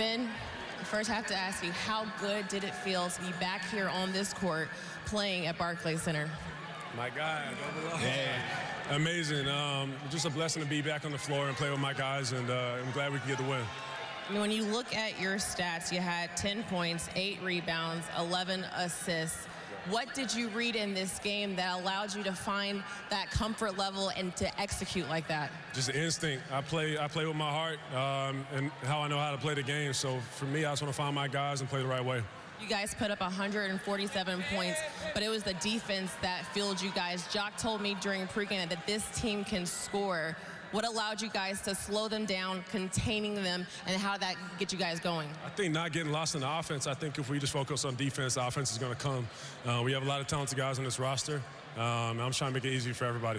been? First, I have to ask you, how good did it feel to be back here on this court playing at Barclays Center? My God, yeah. Amazing. Just a blessing to be back on the floor and play with my guys, and I'm glad we could get the win. When you look at your stats, you had 10 points, 8 rebounds, 11 assists. What did you read in this game that allowed you to find that comfort level and to execute like that? Just instinct. I play with my heart and how I know how to play the game. So for me, I just want to find my guys and play the right way. You guys put up 147 points, but it was the defense that fueled you guys. Jock told me during pregame that this team can score. What allowed you guys to slow them down, containing them, and how that get you guys going? I think not getting lost in the offense. I think if we just focus on defense, the offense is going to come. We have a lot of talented guys on this roster. I'm trying to make it easy for everybody.